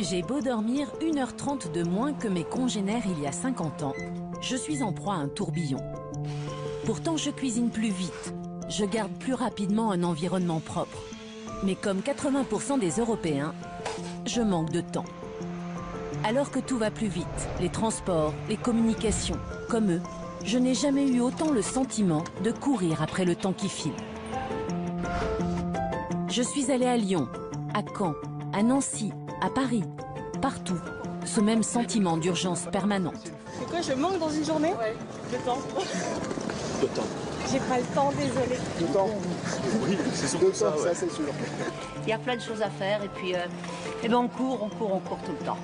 J'ai beau dormir 1h30 de moins que mes congénères il y a 50 ans, je suis en proie à un tourbillon. Pourtant, je cuisine plus vite, je garde plus rapidement un environnement propre. Mais comme 80% des Européens, je manque de temps. Alors que tout va plus vite, les transports, les communications, comme eux, je n'ai jamais eu autant le sentiment de courir après le temps qui file. Je suis allée à Lyon, à Caen, à Nancy, à Paris, partout, ce même sentiment d'urgence permanente. C'est quoi, je manque dans une journée? Ouais, de temps. De temps. J'ai pas le temps, désolé. De temps. Oui, c'est sûr. De temps, ça c'est sûr. Il y a plein de choses à faire et puis on court tout le temps.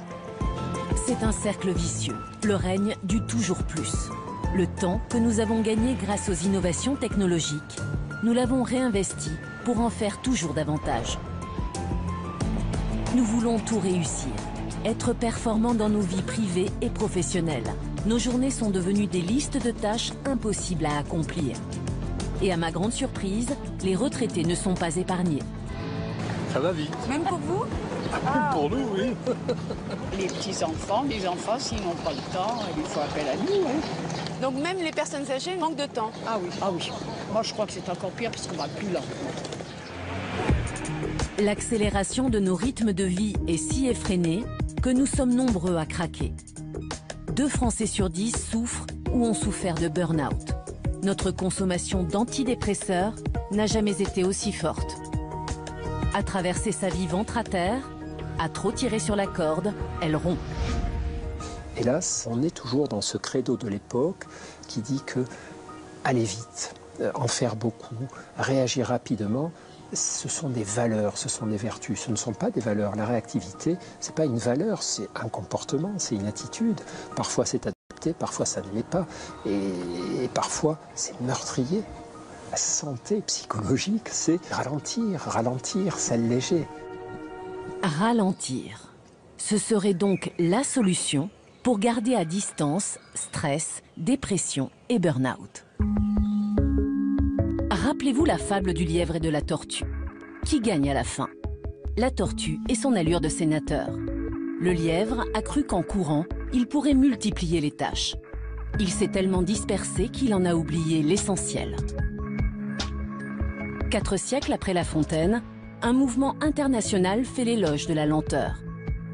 C'est un cercle vicieux, le règne du toujours plus. Le temps que nous avons gagné grâce aux innovations technologiques, nous l'avons réinvesti pour en faire toujours davantage. Nous voulons tout réussir, être performants dans nos vies privées et professionnelles. Nos journées sont devenues des listes de tâches impossibles à accomplir. Et à ma grande surprise, les retraités ne sont pas épargnés. Ça va vite. Même pour vous ? Ah, pour nous, oui. Les petits-enfants, les enfants, s'ils n'ont pas le temps, il faut appel à nous. Hein. Donc même les personnes âgées manquent de temps. Ah oui, ah oui. Moi, je crois que c'est encore pire parce qu'on va plus lentement. L'accélération de nos rythmes de vie est si effrénée que nous sommes nombreux à craquer. 2 Français sur 10 souffrent ou ont souffert de burn-out. Notre consommation d'antidépresseurs n'a jamais été aussi forte. À traverser sa vie ventre à terre, à trop tirer sur la corde, elle rompt. Hélas, on est toujours dans ce credo de l'époque qui dit que aller vite, en faire beaucoup, réagir rapidement, ce sont des valeurs, ce sont des vertus, ce ne sont pas des valeurs. La réactivité, ce n'est pas une valeur, c'est un comportement, c'est une attitude. Parfois c'est adopté, parfois ça ne l'est pas, et parfois c'est meurtrier. La santé psychologique, c'est ralentir, ralentir, s'alléger. Ralentir, ce serait donc la solution pour garder à distance stress, dépression et burn-out. Rappelez-vous la fable du lièvre et de la tortue. Qui gagne à la fin? La tortue et son allure de sénateur. Le lièvre a cru qu'en courant, il pourrait multiplier les tâches. Il s'est tellement dispersé qu'il en a oublié l'essentiel. 4 siècles après La Fontaine, un mouvement international fait l'éloge de la lenteur.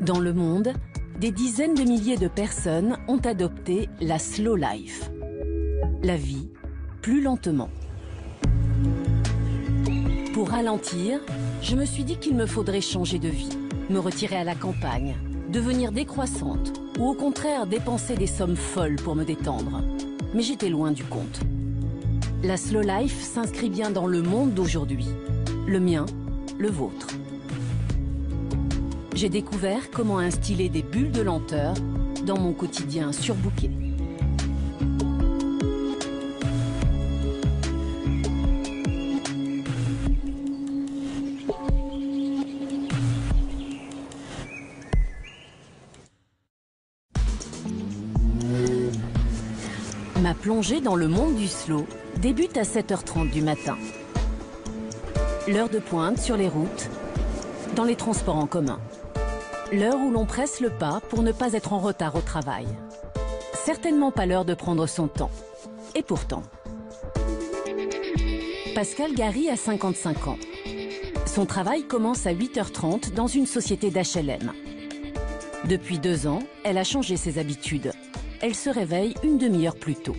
Dans le monde, des dizaines de milliers de personnes ont adopté la slow life. La vie plus lentement. Pour ralentir, je me suis dit qu'il me faudrait changer de vie, me retirer à la campagne, devenir décroissante ou au contraire dépenser des sommes folles pour me détendre. Mais j'étais loin du compte. La slow life s'inscrit bien dans le monde d'aujourd'hui, le mien, le vôtre. J'ai découvert comment instiller des bulles de lenteur dans mon quotidien surbooké. Ma plongée dans le monde du slow débute à 7h30 du matin. L'heure de pointe sur les routes, dans les transports en commun. L'heure où l'on presse le pas pour ne pas être en retard au travail. Certainement pas l'heure de prendre son temps. Et pourtant. Pascal Gary a 55 ans. Son travail commence à 8h30 dans une société d'HLM. Depuis 2 ans, elle a changé ses habitudes. Elle se réveille une demi-heure plus tôt.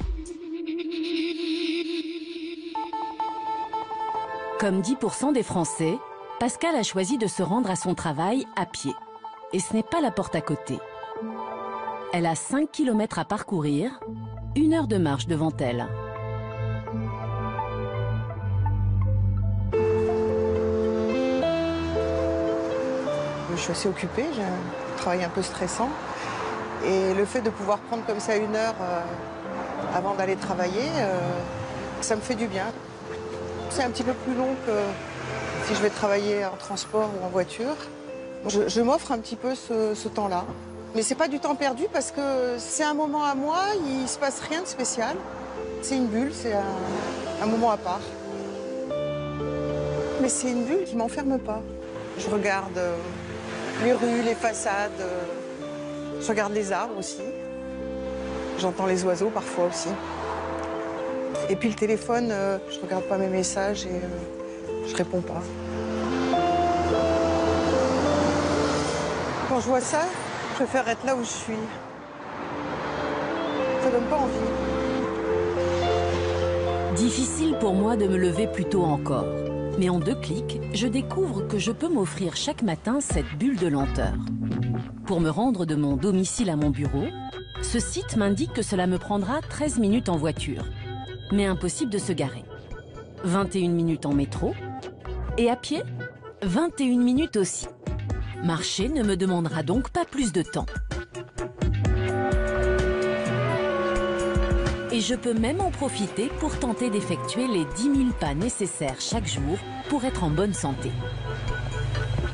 Comme 10% des Français, Pascal a choisi de se rendre à son travail à pied. Et ce n'est pas la porte à côté. Elle a 5 km à parcourir, 1 heure de marche devant elle. Je suis assez occupée, j'ai un travail un peu stressant. Et le fait de pouvoir prendre comme ça 1 heure avant d'aller travailler, ça me fait du bien. C'est un petit peu plus long que si je vais travailler en transport ou en voiture. Je m'offre un petit peu ce temps-là. Mais c'est pas du temps perdu parce que c'est un moment à moi, il se passe rien de spécial. C'est une bulle, c'est un moment à part. Mais c'est une bulle qui m'enferme pas. Je regarde les rues, les façades. Je regarde les arbres aussi. J'entends les oiseaux parfois aussi. Et puis le téléphone, je ne regarde pas mes messages et je ne réponds pas. Quand je vois ça, je préfère être là où je suis. Ça ne donne pas envie. Difficile pour moi de me lever plus tôt encore. Mais en 2 clics, je découvre que je peux m'offrir chaque matin cette bulle de lenteur. Pour me rendre de mon domicile à mon bureau, ce site m'indique que cela me prendra 13 minutes en voiture. Mais impossible de se garer. 21 minutes en métro. Et à pied, 21 minutes aussi. Marcher ne me demandera donc pas plus de temps. Et je peux même en profiter pour tenter d'effectuer les 10 000 pas nécessaires chaque jour pour être en bonne santé.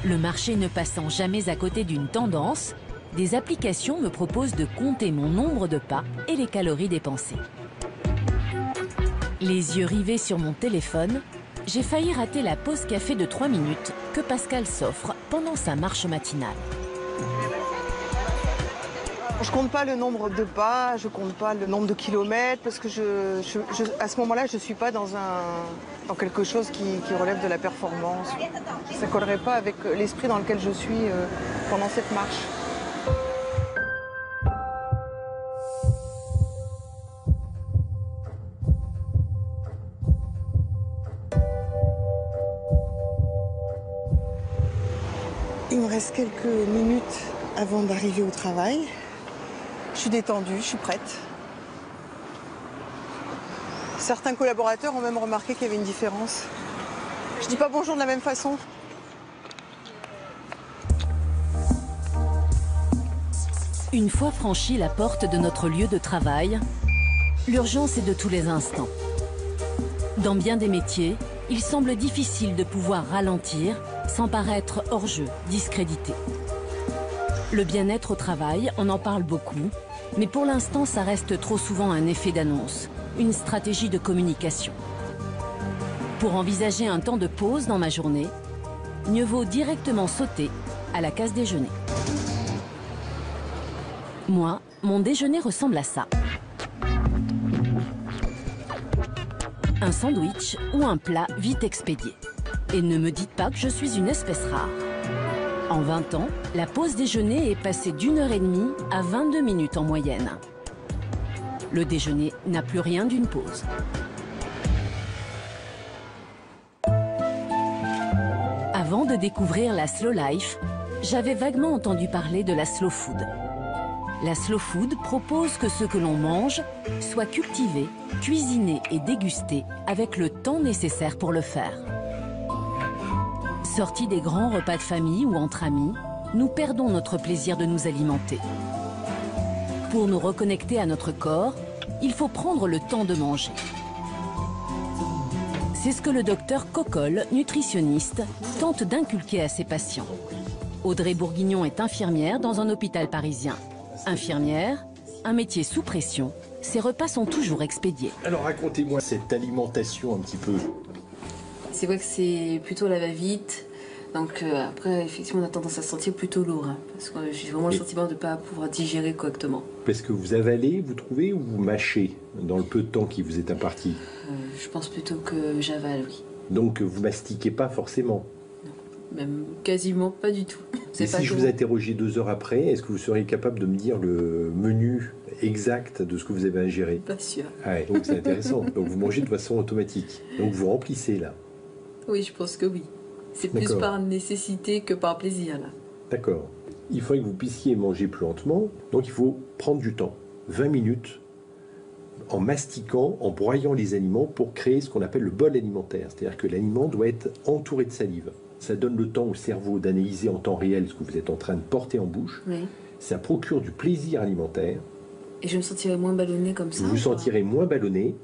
Le marché ne passant jamais à côté d'une tendance, des applications me proposent de compter mon nombre de pas et les calories dépensées. Les yeux rivés sur mon téléphone, j'ai failli rater la pause café de 3 minutes que Pascal s'offre pendant sa marche matinale. Je compte pas le nombre de pas, je compte pas le nombre de kilomètres, parce que à ce moment-là, je suis pas dans quelque chose qui relève de la performance. Ça collerait pas avec l'esprit dans lequel je suis pendant cette marche. Il me reste quelques minutes avant d'arriver au travail. Je suis détendue, je suis prête. Certains collaborateurs ont même remarqué qu'il y avait une différence. Je dis pas bonjour de la même façon. Une fois franchie la porte de notre lieu de travail, l'urgence est de tous les instants. Dans bien des métiers, il semble difficile de pouvoir ralentir sans paraître hors-jeu, discrédité. Le bien-être au travail, on en parle beaucoup, mais pour l'instant, ça reste trop souvent un effet d'annonce, une stratégie de communication. Pour envisager un temps de pause dans ma journée, mieux vaut directement sauter à la case déjeuner. Moi, mon déjeuner ressemble à ça. Un sandwich ou un plat vite expédié. Et ne me dites pas que je suis une espèce rare. En 20 ans, la pause déjeuner est passée d'1h30 à 22 minutes en moyenne. Le déjeuner n'a plus rien d'une pause. Avant de découvrir la slow life, j'avais vaguement entendu parler de la slow food. La slow food propose que ce que l'on mange soit cultivé, cuisiné et dégusté avec le temps nécessaire pour le faire. Sortis des grands repas de famille ou entre amis, nous perdons notre plaisir de nous alimenter. Pour nous reconnecter à notre corps, il faut prendre le temps de manger. C'est ce que le docteur Koechlin, nutritionniste, tente d'inculquer à ses patients. Audrey Bourguignon est infirmière dans un hôpital parisien. Infirmière, un métier sous pression, ses repas sont toujours expédiés. Alors racontez-moi cette alimentation un petit peu. C'est vrai que c'est plutôt la va-vite, donc après effectivement on a tendance à se sentir plutôt lourd, hein, parce que j'ai vraiment le sentiment de ne pas pouvoir digérer correctement. Parce que vous avalez, vous trouvez, ou vous mâchez dans le peu de temps qui vous est imparti? Je pense plutôt que j'avale, oui. Donc vous mastiquez pas forcément? Non, même quasiment pas du tout. Et si je vous interrogeais 2 heures après, est-ce que vous seriez capable de me dire le menu exact de ce que vous avez ingéré? Pas sûr. Ah, donc c'est intéressant, donc vous mangez de façon automatique, donc vous remplissez là. Oui, je pense que oui. C'est plus par nécessité que par plaisir, là. D'accord. Il faudrait que vous puissiez manger plus lentement, donc il faut prendre du temps, 20 minutes, en mastiquant, en broyant les aliments pour créer ce qu'on appelle le bol alimentaire. C'est-à-dire que l'aliment doit être entouré de salive. Ça donne le temps au cerveau d'analyser en temps réel ce que vous êtes en train de porter en bouche. Oui. Ça procure du plaisir alimentaire. Et je me sentirai moins ballonné comme ça? Vous vous sentirez moins ballonné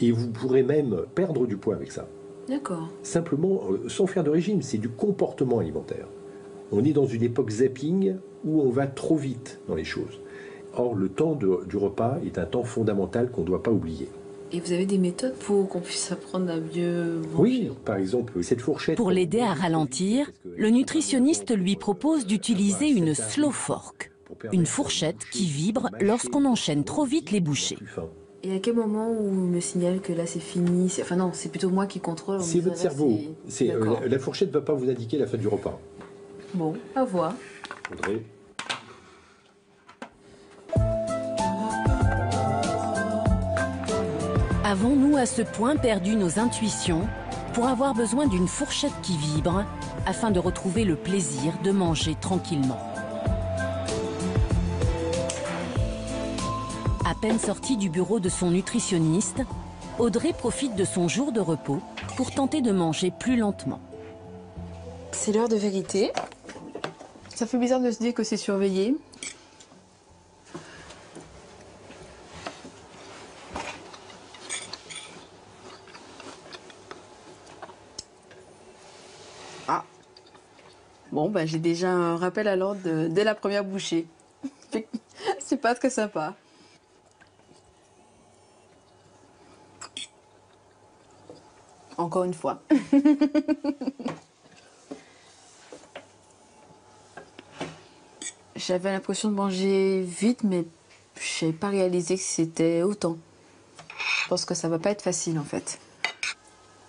et vous pourrez même perdre du poids avec ça. D'accord. Simplement, sans faire de régime, c'est du comportement alimentaire. On est dans une époque zapping où on va trop vite dans les choses. Or, le temps du repas est un temps fondamental qu'on ne doit pas oublier. Et vous avez des méthodes pour qu'on puisse apprendre à mieux manger? Oui, par exemple, cette fourchette. Pour l'aider à ralentir, le nutritionniste lui propose d'utiliser une slow fork, une fourchette qui vibre lorsqu'on enchaîne trop vite les bouchées. Et à quel moment où il me signale que là c'est fini? Enfin non, c'est plutôt moi qui contrôle. C'est votre cerveau. La fourchette ne va pas vous indiquer la fin du repas. Bon, à voir. André. Avons-nous à ce point perdu nos intuitions pour avoir besoin d'une fourchette qui vibre afin de retrouver le plaisir de manger tranquillement? À peine sortie du bureau de son nutritionniste, Audrey profite de son jour de repos pour tenter de manger plus lentement. C'est l'heure de vérité. Ça fait bizarre de se dire que c'est surveillé. Bon, ben, j'ai déjà un rappel à l'ordre dès la première bouchée. C'est pas très sympa. Encore une fois. J'avais l'impression de manger vite, mais je n'avais pas réalisé que c'était autant. Je pense que ça va pas être facile, en fait.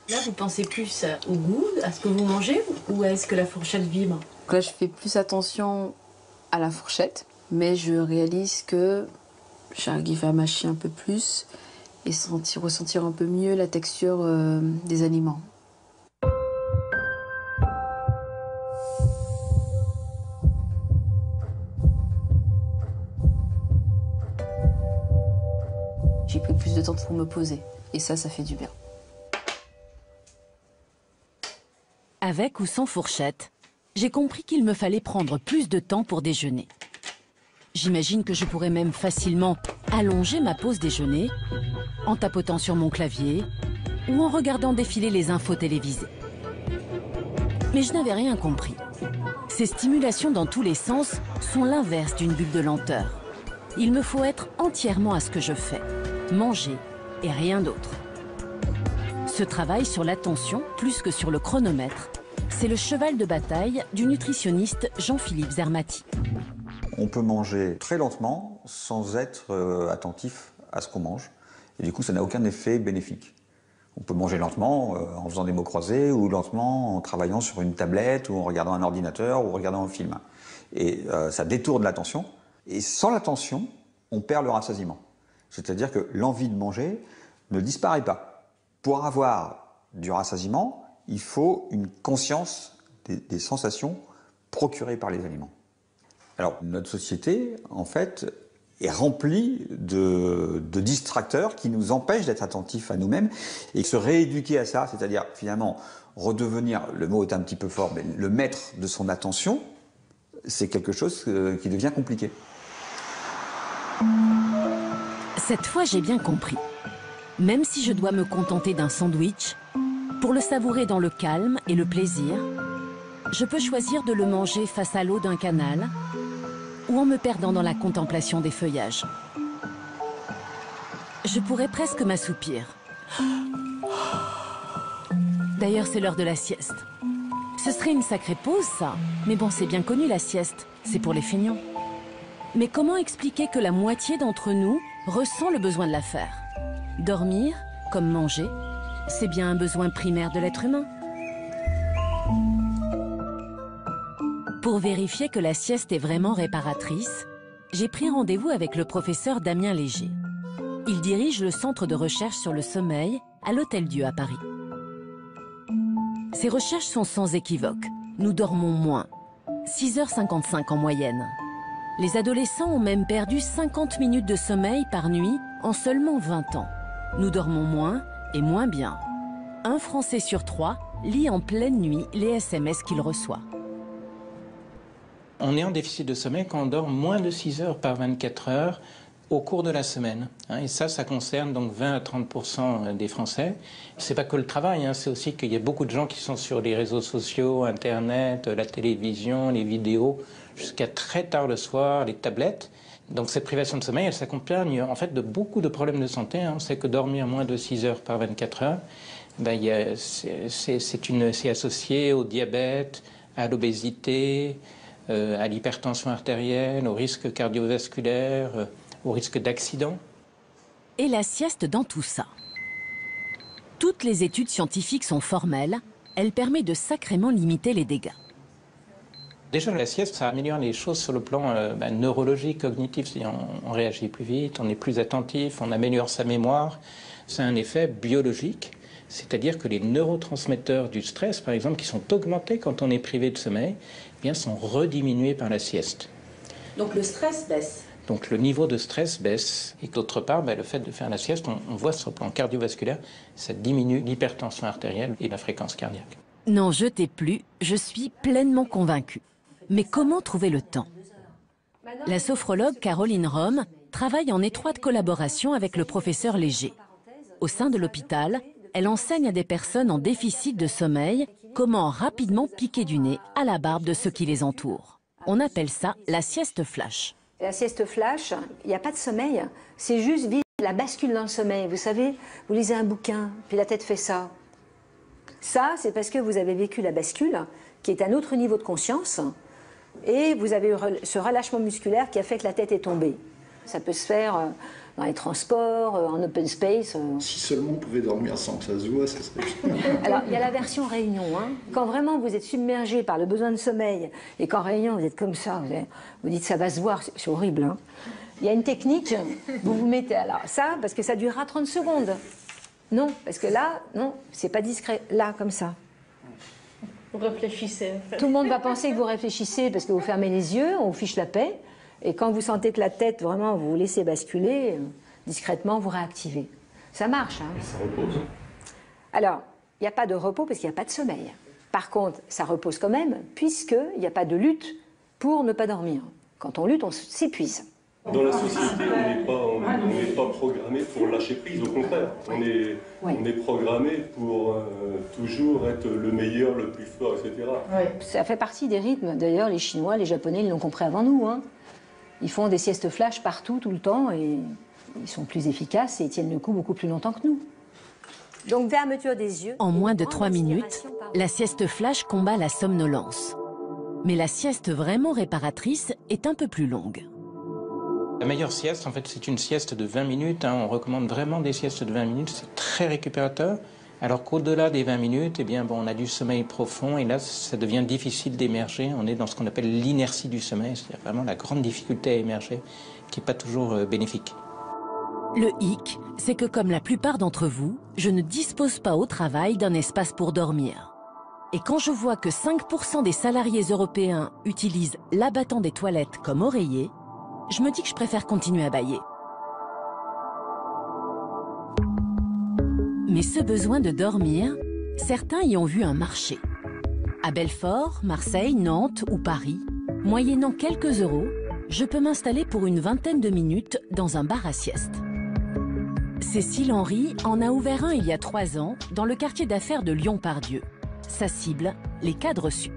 Là, vous pensez plus au goût, à ce que vous mangez, ou est-ce que la fourchette vibre? Là, je fais plus attention à la fourchette, mais je réalise que j'arrive à mâcher un peu plus et ressentir un peu mieux la texture des aliments. J'ai pris plus de temps pour me poser, et ça fait du bien. Avec ou sans fourchette, j'ai compris qu'il me fallait prendre plus de temps pour déjeuner. J'imagine que je pourrais même facilement allonger ma pause déjeuner en tapotant sur mon clavier ou en regardant défiler les infos télévisées. Mais je n'avais rien compris. Ces stimulations dans tous les sens sont l'inverse d'une bulle de lenteur. Il me faut être entièrement à ce que je fais, manger et rien d'autre. Ce travail sur l'attention, plus que sur le chronomètre, c'est le cheval de bataille du nutritionniste Jean-Philippe Zermati. On peut manger très lentement sans être attentif à ce qu'on mange. Et du coup, ça n'a aucun effet bénéfique. On peut manger lentement en faisant des mots croisés ou lentement en travaillant sur une tablette ou en regardant un ordinateur ou en regardant un film. Et ça détourne l'attention. Et sans l'attention, on perd le rassasiement. C'est-à-dire que l'envie de manger ne disparaît pas. Pour avoir du rassasiement, il faut une conscience des sensations procurées par les aliments. Alors, notre société, en fait, est remplie de distracteurs qui nous empêchent d'être attentifs à nous-mêmes et se rééduquer à ça, c'est-à-dire, finalement, redevenir, le mot est un petit peu fort, mais le maître de son attention, c'est quelque chose qui devient compliqué. Cette fois, j'ai bien compris. Même si je dois me contenter d'un sandwich, pour le savourer dans le calme et le plaisir, je peux choisir de le manger face à l'eau d'un canal ou en me perdant dans la contemplation des feuillages. Je pourrais presque m'assoupir. D'ailleurs, c'est l'heure de la sieste. Ce serait une sacrée pause, ça. Mais bon, c'est bien connu, la sieste. C'est pour les feignants. Mais comment expliquer que la moitié d'entre nous ressent le besoin de la faire ? Dormir, comme manger, c'est bien un besoin primaire de l'être humain. Pour vérifier que la sieste est vraiment réparatrice, j'ai pris rendez-vous avec le professeur Damien Léger. Il dirige le centre de recherche sur le sommeil à l'Hôtel Dieu à Paris. Ses recherches sont sans équivoque. Nous dormons moins, 6h55 en moyenne. Les adolescents ont même perdu 50 minutes de sommeil par nuit en seulement 20 ans. Nous dormons moins et moins bien. Un Français sur 3 lit en pleine nuit les SMS qu'il reçoit. On est en déficit de sommeil quand on dort moins de 6 heures par 24 heures au cours de la semaine. Et ça concerne donc 20 à 30% des Français. C'est pas que le travail, c'est aussi qu'il y a beaucoup de gens qui sont sur les réseaux sociaux, Internet, la télévision, les vidéos, jusqu'à très tard le soir, les tablettes. Donc cette privation de sommeil, elle s'accompagne en fait de beaucoup de problèmes de santé. On sait que dormir moins de 6 heures par 24 heures, c'est associé au diabète, à l'obésité, à l'hypertension artérielle, au risque cardiovasculaire, au risque d'accident. Et la sieste dans tout ça. Toutes les études scientifiques sont formelles. Elle permet de sacrément limiter les dégâts. Déjà, la sieste, ça améliore les choses sur le plan neurologique, cognitif. On réagit plus vite, on est plus attentif, on améliore sa mémoire. C'est un effet biologique, c'est-à-dire que les neurotransmetteurs du stress, par exemple, qui sont augmentés quand on est privé de sommeil, eh bien, sont rediminués par la sieste. Donc le stress baisse. Donc le niveau de stress baisse. Et d'autre part, le fait de faire la sieste, on voit sur le plan cardiovasculaire, ça diminue l'hypertension artérielle et la fréquence cardiaque. N'en jetez plus, je suis pleinement convaincue. Mais comment trouver le temps? La sophrologue Caroline Rome travaille en étroite collaboration avec le professeur Léger. Au sein de l'hôpital, elle enseigne à des personnes en déficit de sommeil comment rapidement piquer du nez à la barbe de ceux qui les entourent. On appelle ça la sieste flash. La sieste flash, il n'y a pas de sommeil, c'est juste vite la bascule dans le sommeil. Vous savez, vous lisez un bouquin, puis la tête fait ça. Ça, c'est parce que vous avez vécu la bascule, qui est un autre niveau de conscience, et vous avez eu ce relâchement musculaire qui a fait que la tête est tombée. Ça peut se faire dans les transports, en open space. Si seulement on pouvait dormir sans que ça se voit, ça serait bien. Alors, il y a la version réunion. Quand vraiment vous êtes submergé par le besoin de sommeil, et qu'en réunion vous êtes comme ça, vous dites ça va se voir, c'est horrible. Il y a une technique, vous vous mettez alors ça, parce que ça durera 30 secondes. Non, parce que là, non, c'est pas discret. Là, comme ça. Vous réfléchissez. Tout le monde va penser que vous réfléchissez parce que vous fermez les yeux, on vous fiche la paix. Et quand vous sentez que la tête, vraiment, vous laissez basculer, discrètement, vous réactivez. Ça marche. Ça repose. Alors, il n'y a pas de repos parce qu'il n'y a pas de sommeil. Par contre, ça repose quand même, puisqu'il n'y a pas de lutte pour ne pas dormir. Quand on lutte, on s'épuise. Dans la société, on n'est pas programmé pour lâcher prise, au contraire. On est programmé pour toujours être le meilleur, le plus fort, etc. Oui. Ça fait partie des rythmes. D'ailleurs, les Chinois, les Japonais, ils l'ont compris avant nous. Ils font des siestes flash partout, tout le temps, et ils sont plus efficaces et ils tiennent le coup beaucoup plus longtemps que nous. Donc, fermeture des yeux. En moins de 3 minutes, la sieste flash combat la somnolence. Mais la sieste vraiment réparatrice est un peu plus longue. La meilleure sieste, en fait, c'est une sieste de 20 minutes. On recommande vraiment des siestes de 20 minutes, c'est très récupérateur. Alors qu'au-delà des 20 minutes, eh bien, on a du sommeil profond et là, ça devient difficile d'émerger. On est dans ce qu'on appelle l'inertie du sommeil, c'est-à-dire vraiment la grande difficulté à émerger, qui n'est pas toujours bénéfique. Le hic, c'est que comme la plupart d'entre vous, je ne dispose pas au travail d'un espace pour dormir. Et quand je vois que 5% des salariés européens utilisent l'abattant des toilettes comme oreiller, je me dis que je préfère continuer à bâiller. Mais ce besoin de dormir, certains y ont vu un marché. À Belfort, Marseille, Nantes ou Paris, moyennant quelques euros, je peux m'installer pour une vingtaine de minutes dans un bar à sieste. Cécile Henry en a ouvert un il y a 3 ans dans le quartier d'affaires de Lyon Part-Dieu. Sa cible, les cadres sup.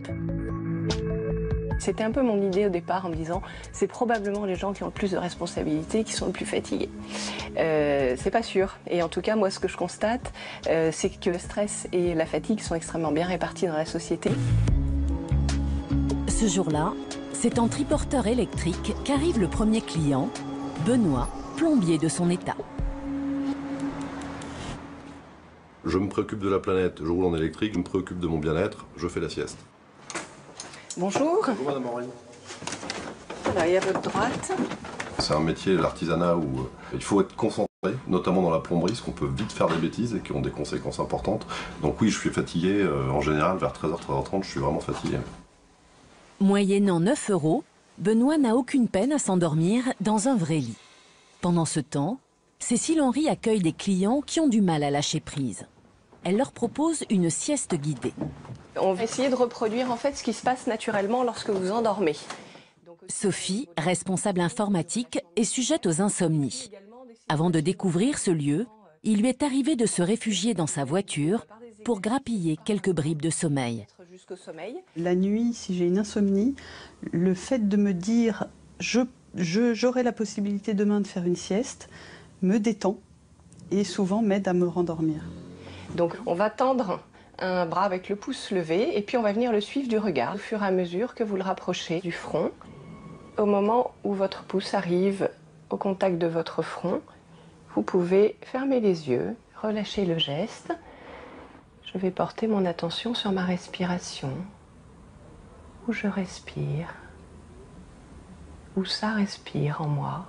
C'était un peu mon idée au départ en me disant c'est probablement les gens qui ont le plus de responsabilités qui sont le plus fatigués. C'est pas sûr. Et en tout cas, moi, ce que je constate, c'est que le stress et la fatigue sont extrêmement bien répartis dans la société. Ce jour-là, c'est en triporteur électrique qu'arrive le premier client, Benoît, plombier de son état. Je me préoccupe de la planète, je roule en électrique, je me préoccupe de mon bien-être, je fais la sieste. Bonjour. Bonjour Madame Henry. Voilà, et à votre droite. C'est un métier, l'artisanat, où il faut être concentré, notamment dans la plomberie, parce qu'on peut vite faire des bêtises et qui ont des conséquences importantes. Donc oui, je suis fatigué, en général, vers 13h, 13h30, je suis vraiment fatigué. Moyennant 9 euros, Benoît n'a aucune peine à s'endormir dans un vrai lit. Pendant ce temps, Cécile Henry accueille des clients qui ont du mal à lâcher prise. Elle leur propose une sieste guidée. On va essayer de reproduire en fait ce qui se passe naturellement lorsque vous endormez. Sophie, responsable informatique, est sujette aux insomnies. Avant de découvrir ce lieu, il lui est arrivé de se réfugier dans sa voiture pour grappiller quelques bribes de sommeil. La nuit, si j'ai une insomnie, le fait de me dire « je j'aurai la possibilité demain de faire une sieste, me détend et souvent m'aide à me rendormir. Donc on va tendre un bras avec le pouce levé et puis on va venir le suivre du regard au fur et à mesure que vous le rapprochez du front. Au moment où votre pouce arrive au contact de votre front, vous pouvez fermer les yeux, relâcher le geste. Je vais porter mon attention sur ma respiration. Où je respire, où ça respire en moi.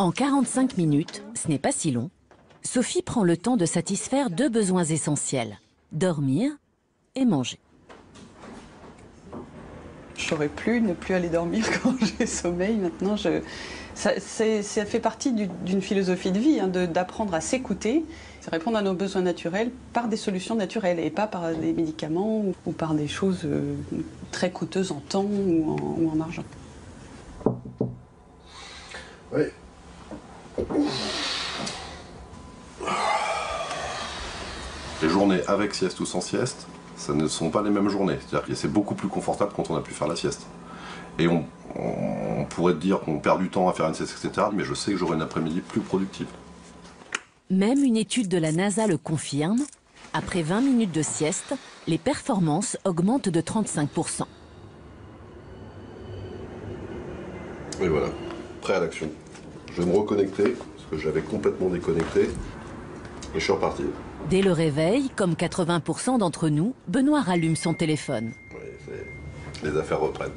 En 45 minutes, ce n'est pas si long, Sophie prend le temps de satisfaire deux besoins essentiels, dormir et manger. Je ne saurais plus ne plus aller dormir quand j'ai sommeil. Maintenant, ça fait partie d'une philosophie de vie, hein, d'apprendre à s'écouter, c'est répondre à nos besoins naturels par des solutions naturelles et pas par des médicaments ou par des choses très coûteuses en temps ou en argent. Oui. Les journées avec sieste ou sans sieste, ça ne sont pas les mêmes journées. C'est-à-dire que c'est beaucoup plus confortable quand on a pu faire la sieste. Et on pourrait dire qu'on perd du temps à faire une sieste, etc. Mais je sais que j'aurai une après-midi plus productive. Même une étude de la NASA le confirme. Après 20 minutes de sieste, les performances augmentent de 35%. Et voilà, prêt à l'action. Je vais me reconnecter, parce que j'avais complètement déconnecté, et je suis reparti. Dès le réveil, comme 80% d'entre nous, Benoît rallume son téléphone. Oui, les affaires reprennent.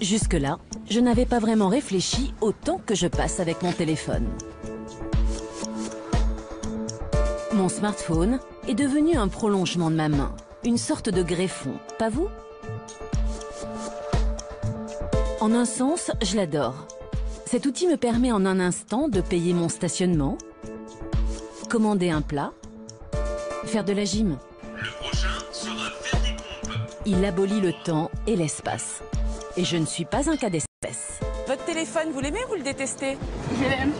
Jusque-là, je n'avais pas vraiment réfléchi au temps que je passe avec mon téléphone. Mon smartphone est devenu un prolongement de ma main, une sorte de greffon, pas vous? En un sens, je l'adore. Cet outil me permet en un instant de payer mon stationnement, commander un plat, faire de la gym. Le prochain sera faire des pompes. Il abolit le temps et l'espace. Et je ne suis pas un cas d'espèce. Votre téléphone, vous l'aimez ou vous le détestez? Je l'aime.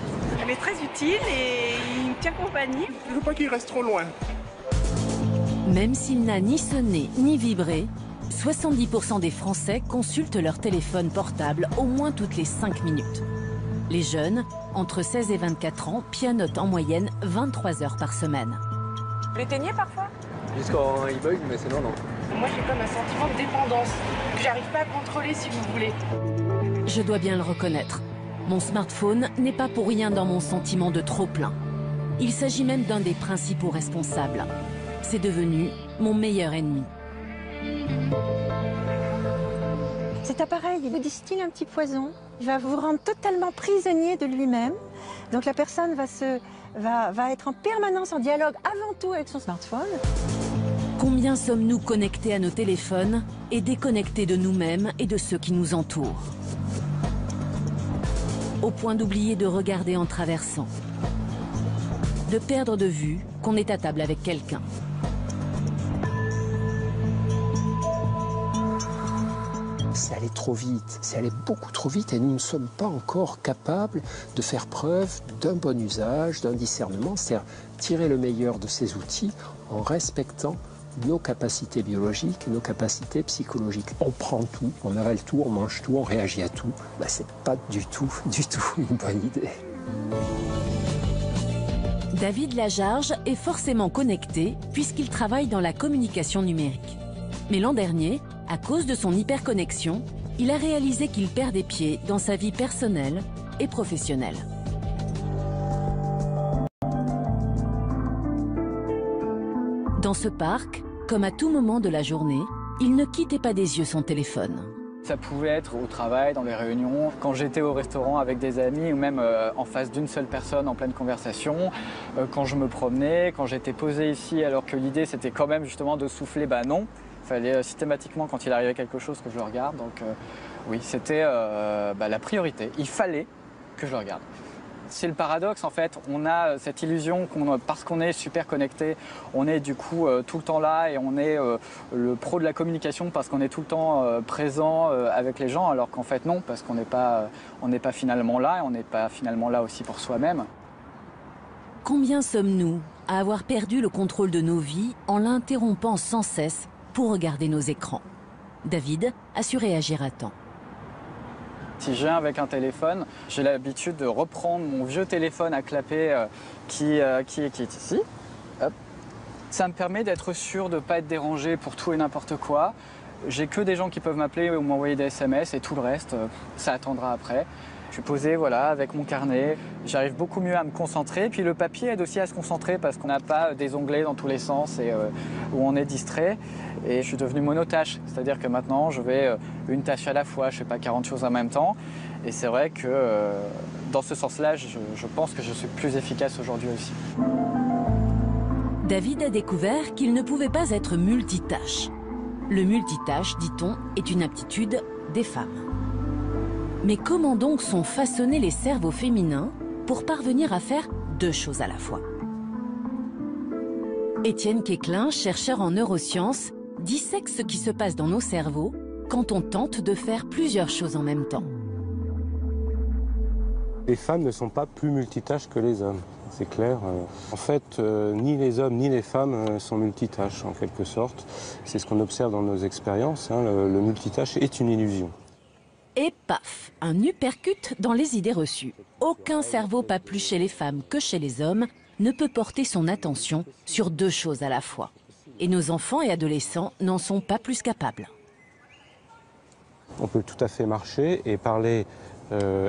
Il est très utile et il me tient compagnie. Je veux pas qu'il reste trop loin. Même s'il n'a ni sonné ni vibré, 70% des Français consultent leur téléphone portable au moins toutes les 5 minutes. Les jeunes, entre 16 et 24 ans, pianotent en moyenne 23 heures par semaine. Vous l'éteignez parfois? Jusqu'en e-bug, mais sinon non. Moi j'ai comme un sentiment de dépendance, que j'arrive pas à contrôler si vous voulez. Je dois bien le reconnaître. Mon smartphone n'est pas pour rien dans mon sentiment de trop-plein. Il s'agit même d'un des principaux responsables. C'est devenu mon meilleur ennemi. Cet appareil, vous distille un petit poison, il va vous rendre totalement prisonnier de lui-même. Donc la personne va être en permanence en dialogue avant tout avec son smartphone. Combien sommes-nous connectés à nos téléphones et déconnectés de nous-mêmes et de ceux qui nous entourent? Au point d'oublier de regarder en traversant. De perdre de vue qu'on est à table avec quelqu'un. C'est aller trop vite, c'est aller beaucoup trop vite et nous ne sommes pas encore capables de faire preuve d'un bon usage, d'un discernement, c'est-à-dire tirer le meilleur de ces outils en respectant nos capacités biologiques et nos capacités psychologiques. On prend tout, on avale tout, on mange tout, on réagit à tout. Ben, c'est pas du tout une bonne idée. David Lajarge est forcément connecté puisqu'il travaille dans la communication numérique. Mais l'an dernier, à cause de son hyperconnexion, il a réalisé qu'il perd des pieds dans sa vie personnelle et professionnelle. Dans ce parc, comme à tout moment de la journée, il ne quittait pas des yeux son téléphone. Ça pouvait être au travail, dans les réunions, quand j'étais au restaurant avec des amis ou même en face d'une seule personne en pleine conversation, quand je me promenais, quand j'étais posé ici alors que l'idée c'était quand même justement de souffler, bah non. Il fallait systématiquement, quand il arrivait quelque chose, que je le regarde. Donc oui, c'était la priorité. Il fallait que je le regarde. c'est le paradoxe en fait. On a cette illusion qu'on, parce qu'on est super connecté, on est du coup tout le temps là et on est le pro de la communication parce qu'on est tout le temps présent avec les gens, alors qu'en fait non, parce qu'on n'est pas, finalement là et on n'est pas finalement là aussi pour soi-même. Combien sommes-nous à avoir perdu le contrôle de nos vies en l'interrompant sans cesse pour regarder nos écrans? David a su réagir à temps. Si je viens avec un téléphone, j'ai l'habitude de reprendre mon vieux téléphone à clapet qui est ici. Hop. Ça me permet d'être sûr de ne pas être dérangé pour tout et n'importe quoi. J'ai que des gens qui peuvent m'appeler ou m'envoyer des SMS et tout le reste, ça attendra après. Je suis posé, voilà, avec mon carnet. J'arrive beaucoup mieux à me concentrer. Puis le papier aide aussi à se concentrer parce qu'on n'a pas des onglets dans tous les sens et où on est distrait. Et je suis devenu monotâche, c'est-à-dire que maintenant je vais une tâche à la fois, je ne fais pas 40 choses en même temps. Et c'est vrai que dans ce sens-là, je pense que je suis plus efficace aujourd'hui aussi. David a découvert qu'il ne pouvait pas être multitâche. Le multitâche, dit-on, est une aptitude des femmes. Mais comment donc sont façonnés les cerveaux féminins pour parvenir à faire deux choses à la fois? Étienne Koechlin, chercheur en neurosciences, dissèque ce qui se passe dans nos cerveaux quand on tente de faire plusieurs choses en même temps. Les femmes ne sont pas plus multitâches que les hommes, c'est clair. En fait, ni les hommes ni les femmes sont multitâches, en quelque sorte. C'est ce qu'on observe dans nos expériences, hein, le multitâche est une illusion. Et paf, un uppercut dans les idées reçues. Aucun cerveau, pas plus chez les femmes que chez les hommes, ne peut porter son attention sur deux choses à la fois. Et nos enfants et adolescents n'en sont pas plus capables. On peut tout à fait marcher et parler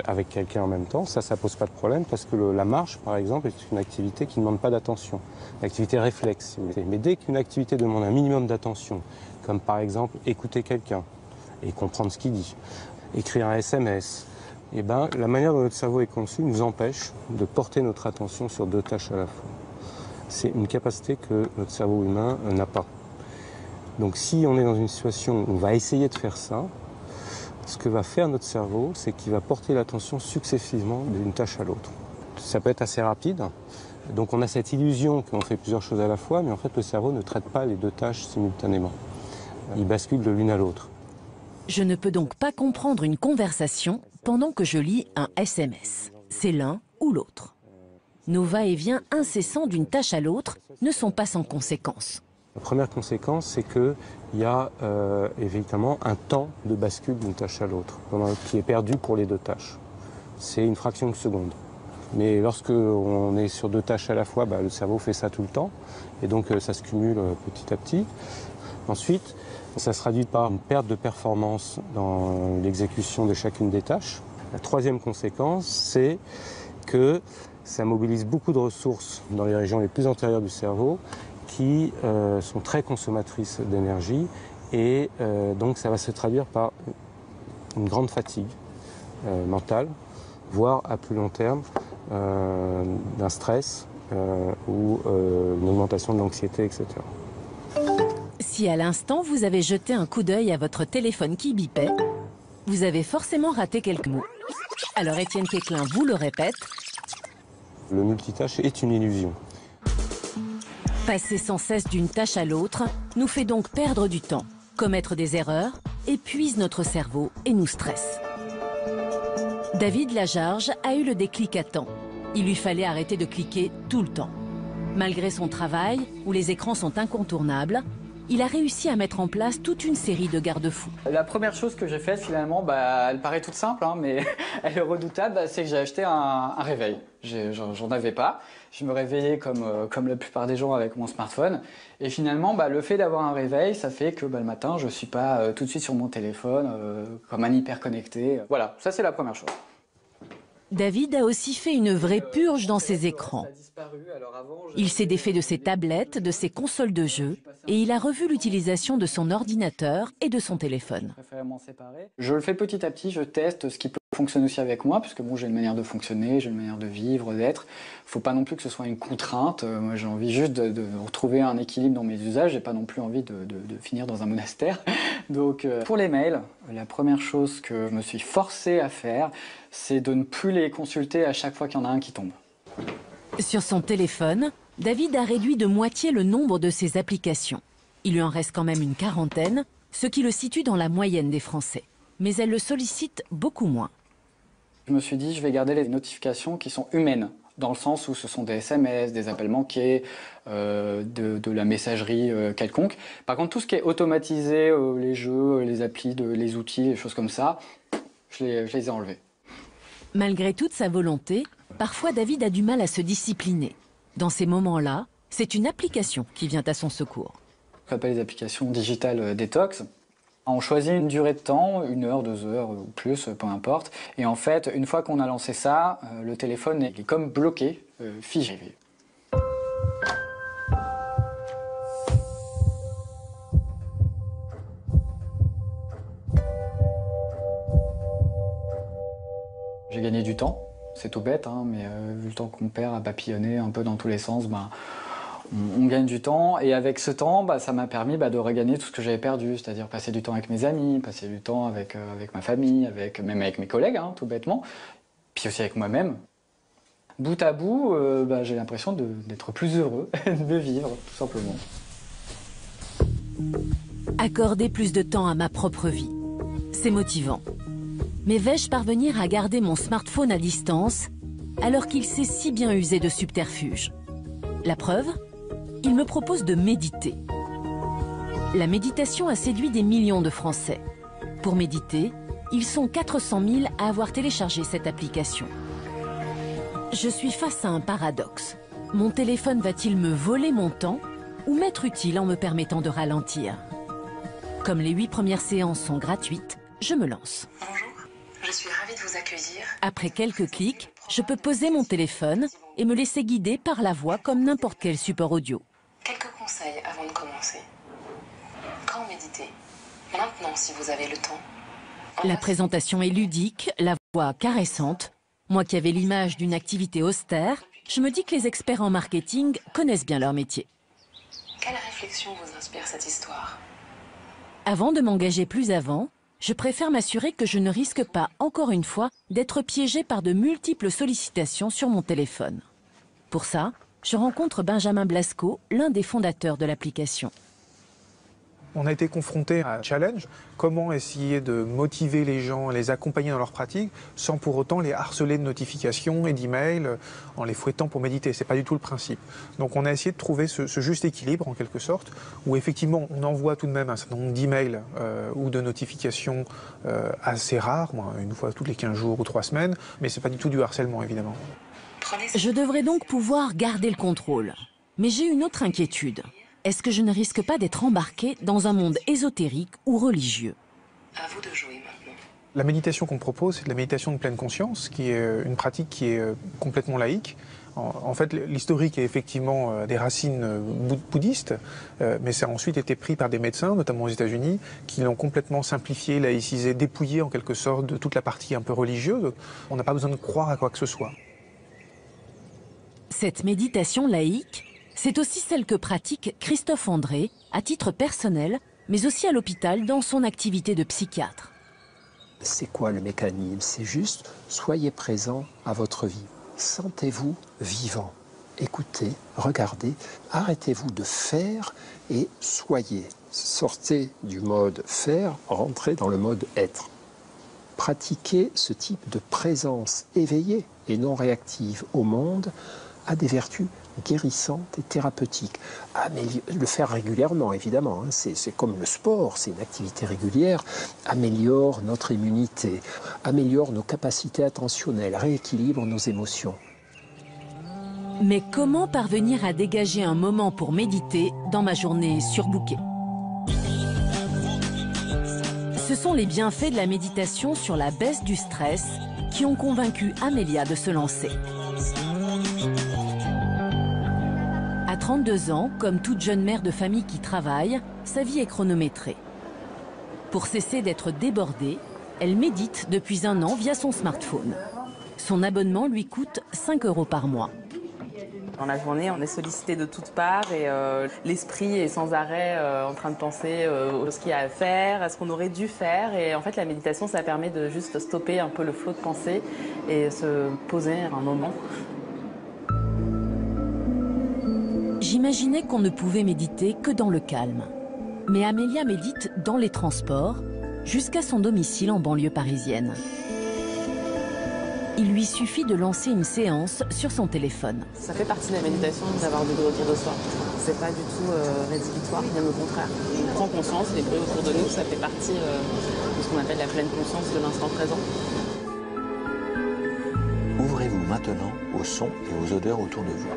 avec quelqu'un en même temps. Ça ne pose pas de problème parce que la marche, par exemple, est une activité qui ne demande pas d'attention. Une activité réflexe. Mais dès qu'une activité demande un minimum d'attention, comme par exemple écouter quelqu'un et comprendre ce qu'il dit, écrire un SMS, eh ben, la manière dont notre cerveau est conçu nous empêche de porter notre attention sur deux tâches à la fois. C'est une capacité que notre cerveau humain n'a pas. Donc si on est dans une situation où on va essayer de faire ça, ce que va faire notre cerveau, c'est qu'il va porter l'attention successivement d'une tâche à l'autre. Ça peut être assez rapide, donc on a cette illusion qu'on fait plusieurs choses à la fois, mais en fait le cerveau ne traite pas les deux tâches simultanément. Il bascule de l'une à l'autre. Je ne peux donc pas comprendre une conversation pendant que je lis un SMS. C'est l'un ou l'autre. Nos va-et-vient incessants d'une tâche à l'autre ne sont pas sans conséquences. La première conséquence, c'est qu'il y a évidemment un temps de bascule d'une tâche à l'autre, qui est perdu pour les deux tâches. C'est une fraction de seconde. Mais lorsqu'on est sur deux tâches à la fois, bah, le cerveau fait ça tout le temps. Et donc ça se cumule petit à petit. Ensuite, ça se traduit par une perte de performance dans l'exécution de chacune des tâches. La troisième conséquence, c'est que ça mobilise beaucoup de ressources dans les régions les plus antérieures du cerveau qui sont très consommatrices d'énergie et donc ça va se traduire par une grande fatigue mentale, voire à plus long terme d'un stress ou une augmentation de l'anxiété, etc. Si à l'instant vous avez jeté un coup d'œil à votre téléphone qui bipait, vous avez forcément raté quelques mots. Alors Étienne Koechlin vous le répète. Le multitâche est une illusion. Passer sans cesse d'une tâche à l'autre nous fait donc perdre du temps, commettre des erreurs, épuise notre cerveau et nous stresse. David Lajarge a eu le déclic à temps. Il lui fallait arrêter de cliquer tout le temps. Malgré son travail, où les écrans sont incontournables, il a réussi à mettre en place toute une série de garde-fous. La première chose que j'ai faite, finalement, bah, elle paraît toute simple, hein, mais elle est redoutable, c'est que j'ai acheté un réveil. J'en avais pas. Je me réveillais comme la plupart des gens avec mon smartphone. Et finalement, bah, le fait d'avoir un réveil, ça fait que bah, le matin, je suis pas tout de suite sur mon téléphone, comme un hyper connecté. Voilà, ça c'est la première chose. David a aussi fait une vraie purge dans ses écrans. Il s'est défait de ses tablettes, de ses consoles de jeux et il a revu l'utilisation de son ordinateur et de son téléphone. Je le fais petit à petit, je teste ce qui peut fonctionner aussi avec moi, parce que bon, j'ai une manière de fonctionner, j'ai une manière de vivre, d'être. Il ne faut pas non plus que ce soit une contrainte. Moi, j'ai envie juste de retrouver un équilibre dans mes usages. J'ai pas non plus envie de finir dans un monastère. Donc pour les mails, la première chose que je me suis forcé à faire, c'est de ne plus les consulter à chaque fois qu'il y en a un qui tombe. Sur son téléphone, David a réduit de moitié le nombre de ses applications. Il lui en reste quand même une quarantaine, ce qui le situe dans la moyenne des Français. Mais elle le sollicite beaucoup moins. Je me suis dit, je vais garder les notifications qui sont humaines, dans le sens où ce sont des SMS, des appels manqués, de la messagerie quelconque. Par contre, tout ce qui est automatisé, les jeux, les applis, les outils, les choses comme ça, je les ai enlevés. Malgré toute sa volonté, parfois David a du mal à se discipliner. Dans ces moments-là, c'est une application qui vient à son secours. On appelle les applications digitales détox. On choisit une durée de temps, 1 heure, 2 heures ou plus, peu importe. Et en fait, une fois qu'on a lancé ça, le téléphone est comme bloqué, figé. J'ai gagné du temps. C'est tout bête, hein, mais vu le temps qu'on perd à papillonner un peu dans tous les sens, bah, on gagne du temps. Et avec ce temps, bah, ça m'a permis de regagner tout ce que j'avais perdu, c'est-à-dire passer du temps avec mes amis, passer du temps avec ma famille, même avec mes collègues, hein, tout bêtement, puis aussi avec moi-même. Bout à bout, bah, j'ai l'impression d'être plus heureux de vivre, tout simplement. Accorder plus de temps à ma propre vie, c'est motivant. Mais vais-je parvenir à garder mon smartphone à distance alors qu'il s'est si bien usé de subterfuges? La preuve, il me propose de méditer. La méditation a séduit des millions de Français. Pour méditer, ils sont 400 000 à avoir téléchargé cette application. Je suis face à un paradoxe. Mon téléphone va-t-il me voler mon temps ou m'être utile en me permettant de ralentir? Comme les 8 premières séances sont gratuites, je me lance. Je suis ravie de vous accueillir. Après quelques clics, je peux poser mon téléphone et me laisser guider par la voix comme n'importe quel support audio. Quelques conseils avant de commencer. Quand méditer? Maintenant, si vous avez le temps. La présentation est ludique, la voix caressante. Moi qui avais l'image d'une activité austère, je me dis que les experts en marketing connaissent bien leur métier. Quelle réflexion vous inspire cette histoire? Avant de m'engager plus avant, je préfère m'assurer que je ne risque pas, encore une fois, d'être piégée par de multiples sollicitations sur mon téléphone. Pour ça, je rencontre Benjamin Blasco, l'un des fondateurs de l'application. On a été confronté à un challenge, comment essayer de motiver les gens, les accompagner dans leur pratique, sans pour autant les harceler de notifications et d'emails, en les fouettant pour méditer. C'est pas du tout le principe. Donc on a essayé de trouver ce juste équilibre, en quelque sorte, où effectivement on envoie tout de même un certain nombre d'emails ou de notifications assez rares, une fois toutes les 15 jours ou 3 semaines, mais c'est pas du tout du harcèlement, évidemment. Je devrais donc pouvoir garder le contrôle. Mais j'ai une autre inquiétude. Est-ce que je ne risque pas d'être embarqué dans un monde ésotérique ou religieux? À vous de jouer maintenant. La méditation qu'on propose, c'est de la méditation de pleine conscience, qui est une pratique qui est complètement laïque. En fait, l'historique est effectivement des racines bouddhistes, mais ça a ensuite été pris par des médecins, notamment aux États-Unis, qui l'ont complètement simplifié, laïcisé, dépouillé en quelque sorte de toute la partie un peu religieuse. On n'a pas besoin de croire à quoi que ce soit. Cette méditation laïque, c'est aussi celle que pratique Christophe André, à titre personnel, mais aussi à l'hôpital dans son activité de psychiatre. C'est quoi le mécanisme? C'est juste, soyez présent à votre vie. Sentez-vous vivant. Écoutez, regardez, arrêtez-vous de faire et soyez. Sortez du mode faire, rentrez dans le mode être. Pratiquez ce type de présence éveillée et non réactive au monde a des vertus guérissante et thérapeutique. Le faire régulièrement, évidemment, hein, c'est comme le sport, c'est une activité régulière, améliore notre immunité, améliore nos capacités attentionnelles, rééquilibre nos émotions. Mais comment parvenir à dégager un moment pour méditer dans ma journée surbookée? Ce sont les bienfaits de la méditation sur la baisse du stress qui ont convaincu Amélia de se lancer. À 32 ans, comme toute jeune mère de famille qui travaille, sa vie est chronométrée. Pour cesser d'être débordée, elle médite depuis 1 an via son smartphone. Son abonnement lui coûte 5 euros par mois. Dans la journée, on est sollicité de toutes parts et l'esprit est sans arrêt en train de penser à ce qu'il y a à faire, à ce qu'on aurait dû faire. Et en fait, la méditation, ça permet de juste stopper un peu le flot de pensée et se poser un moment. J'imaginais qu'on ne pouvait méditer que dans le calme. Mais Amélia médite dans les transports, jusqu'à son domicile en banlieue parisienne. Il lui suffit de lancer une séance sur son téléphone. Ça fait partie de la méditation d'avoir du bruit autour de soi. C'est pas du tout rédhibitoire, bien au contraire. On prend conscience, les bruits autour de nous, ça fait partie de ce qu'on appelle la pleine conscience de l'instant présent. Ouvrez-vous maintenant aux sons et aux odeurs autour de vous.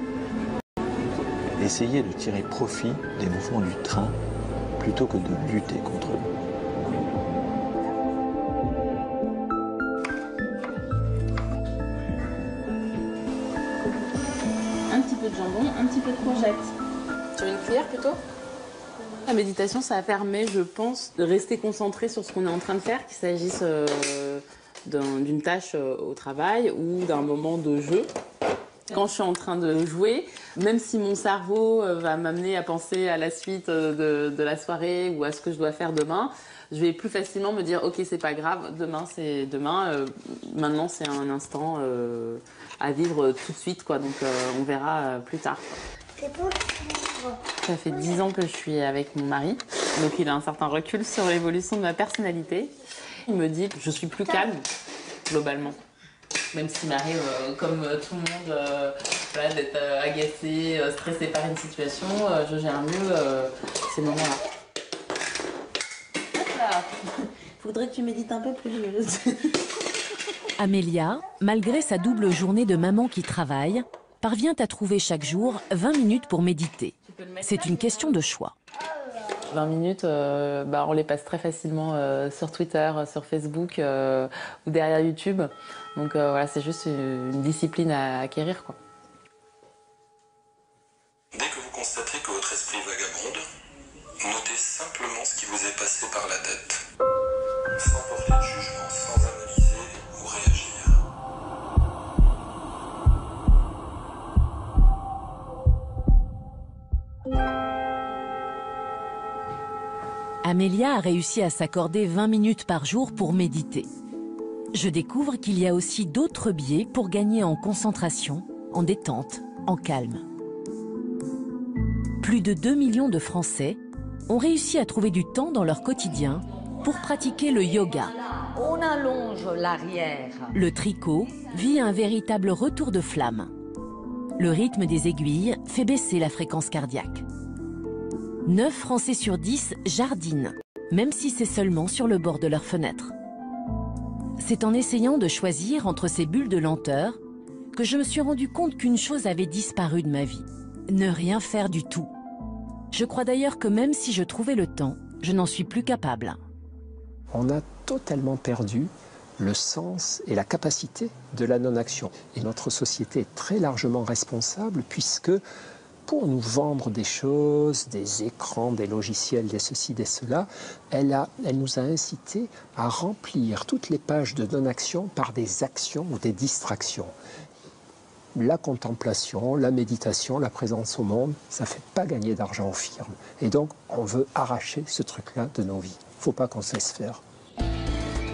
Essayez de tirer profit des mouvements du train plutôt que de lutter contre eux. Un petit peu de courgette. Tu veux une cuillère plutôt? La méditation, ça permet, je pense, de rester concentré sur ce qu'on est en train de faire, qu'il s'agisse d'une tâche au travail ou d'un moment de jeu. Quand je suis en train de jouer, même si mon cerveau va m'amener à penser à la suite de la soirée ou à ce que je dois faire demain, je vais plus facilement me dire « Ok, c'est pas grave, demain c'est demain, maintenant c'est un instant à vivre tout de suite, quoi, donc on verra plus tard. » Ça fait 10 ans que je suis avec mon mari, donc il a un certain recul sur l'évolution de ma personnalité. Il me dit « Je suis plus calme, globalement. » Même s'il m'arrive, comme tout le monde, voilà, d'être agacé, stressé par une situation, je gère mieux ces moments-là. Faudrait que tu médites un peu plus. Amélia, malgré sa double journée de maman qui travaille, parvient à trouver chaque jour 20 minutes pour méditer. C'est une question de choix. 20 minutes, on les passe très facilement sur Twitter, sur Facebook ou derrière YouTube. Donc voilà, c'est juste une discipline à acquérir, quoi. Dès que vous constaterez que votre esprit vagabonde, notez simplement ce qui vous est passé par la tête. Sans porter de jugement, sans analyser ou réagir. Amélia a réussi à s'accorder 20 minutes par jour pour méditer. Je découvre qu'il y a aussi d'autres biais pour gagner en concentration, en détente, en calme. Plus de 2 millions de Français ont réussi à trouver du temps dans leur quotidien pour pratiquer le yoga. On allonge l'arrière. Le tricot vit un véritable retour de flamme. Le rythme des aiguilles fait baisser la fréquence cardiaque. 9 Français sur 10 jardinent, même si c'est seulement sur le bord de leur fenêtre. C'est en essayant de choisir entre ces bulles de lenteur que je me suis rendu compte qu'une chose avait disparu de ma vie. Ne rien faire du tout. Je crois d'ailleurs que même si je trouvais le temps, je n'en suis plus capable. On a totalement perdu le sens et la capacité de la non-action. Et notre société est très largement responsable puisque pour nous vendre des choses, des écrans, des logiciels, des ceci, des cela, elle nous a incités à remplir toutes les pages de non-action par des actions ou des distractions. La contemplation, la méditation, la présence au monde, ça ne fait pas gagner d'argent aux firmes. Et donc, on veut arracher ce truc-là de nos vies. Il ne faut pas qu'on se laisse faire.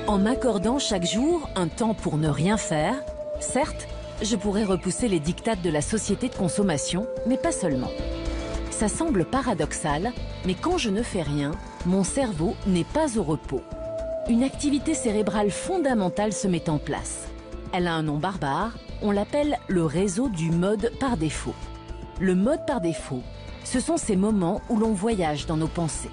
En m'accordant chaque jour un temps pour ne rien faire, certes, je pourrais repousser les diktats de la société de consommation, mais pas seulement. Ça semble paradoxal, mais quand je ne fais rien, mon cerveau n'est pas au repos. Une activité cérébrale fondamentale se met en place. Elle a un nom barbare, on l'appelle le réseau du mode par défaut. Le mode par défaut, ce sont ces moments où l'on voyage dans nos pensées.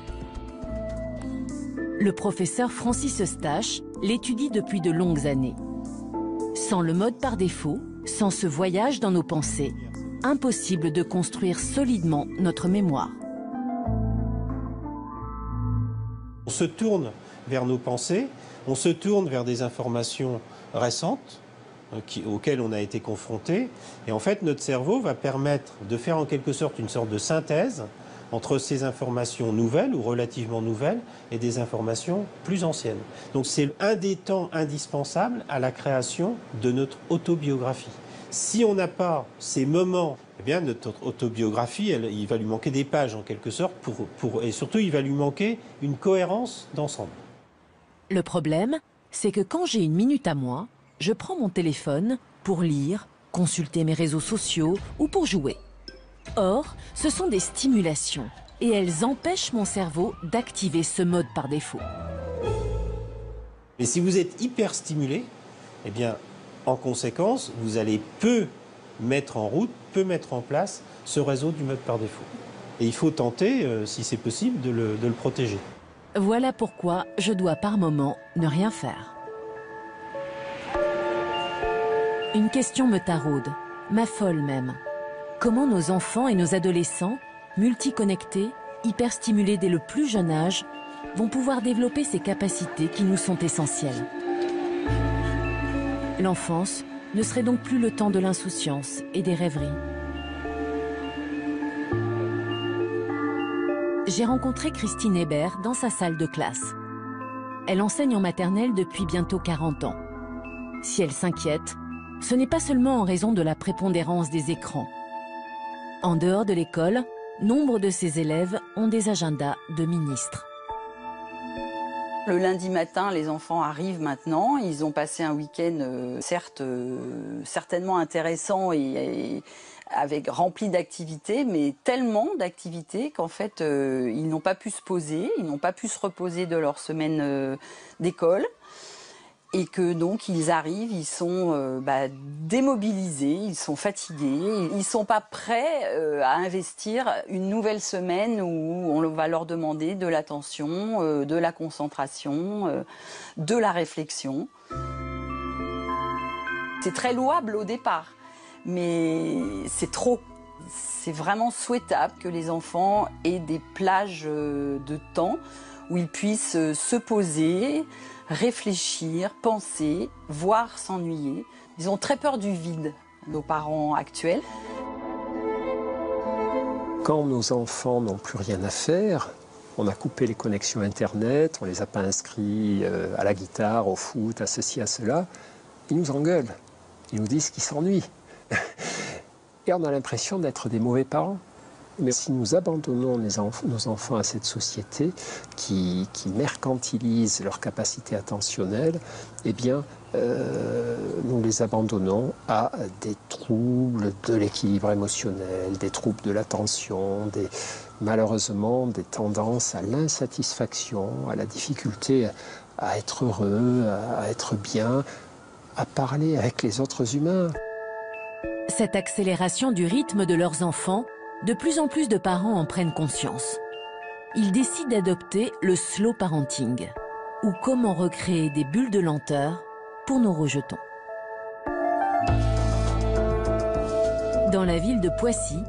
Le professeur Francis Eustache l'étudie depuis de longues années. Sans le mode par défaut, sans ce voyage dans nos pensées, impossible de construire solidement notre mémoire. On se tourne vers nos pensées, on se tourne vers des informations récentes auxquelles on a été confronté. Et en fait, notre cerveau va permettre de faire en quelque sorte une sorte de synthèse entre ces informations nouvelles ou relativement nouvelles et des informations plus anciennes. Donc c'est un des temps indispensables à la création de notre autobiographie. Si on n'a pas ces moments eh bien, notre autobiographie, il va lui manquer des pages en quelque sorte, et surtout il va lui manquer une cohérence d'ensemble. Le problème, c'est que quand j'ai une minute à moi, je prends mon téléphone pour lire, consulter mes réseaux sociaux ou pour jouer. Or, ce sont des stimulations et elles empêchent mon cerveau d'activer ce mode par défaut. Mais si vous êtes hyper stimulé, eh bien, en conséquence, vous allez peu mettre en route, peu mettre en place ce réseau du mode par défaut. Et il faut tenter, si c'est possible, de le protéger. Voilà pourquoi je dois par moment ne rien faire. Une question me taraude, m'affole même. Comment nos enfants et nos adolescents, multiconnectés, hyperstimulés dès le plus jeune âge, vont pouvoir développer ces capacités qui nous sont essentielles. L'enfance ne serait donc plus le temps de l'insouciance et des rêveries. J'ai rencontré Christine Hébert dans sa salle de classe. Elle enseigne en maternelle depuis bientôt 40 ans. Si elle s'inquiète, ce n'est pas seulement en raison de la prépondérance des écrans. En dehors de l'école, nombre de ses élèves ont des agendas de ministres. Le lundi matin, les enfants arrivent maintenant. Ils ont passé un week-end, certainement intéressant et rempli d'activités, mais tellement d'activités qu'en fait, ils n'ont pas pu se poser, ils n'ont pas pu se reposer de leur semaine d'école. Et que donc, ils arrivent, ils sont démobilisés, ils sont fatigués, ils ne sont pas prêts à investir une nouvelle semaine où on va leur demander de l'attention, de la concentration, de la réflexion. C'est très louable au départ, mais c'est trop. C'est vraiment souhaitable que les enfants aient des plages de temps où ils puissent se poser, réfléchir, penser, voire s'ennuyer. Ils ont très peur du vide, nos parents actuels. Quand nos enfants n'ont plus rien à faire, on a coupé les connexions Internet, on ne les a pas inscrits à la guitare, au foot, à ceci, à cela, ils nous engueulent, ils nous disent qu'ils s'ennuient. Et on a l'impression d'être des mauvais parents. Mais si nous abandonnons nos enfants à cette société qui mercantilise leur capacité attentionnelle, eh bien, nous les abandonnons à des troubles de l'équilibre émotionnel, des troubles de l'attention, malheureusement des tendances à l'insatisfaction, à la difficulté à être heureux, à être bien, à parler avec les autres humains. Cette accélération du rythme de leurs enfants, de plus en plus de parents en prennent conscience. Ils décident d'adopter le slow parenting, ou comment recréer des bulles de lenteur pour nos rejetons. Dans la ville de Poissy,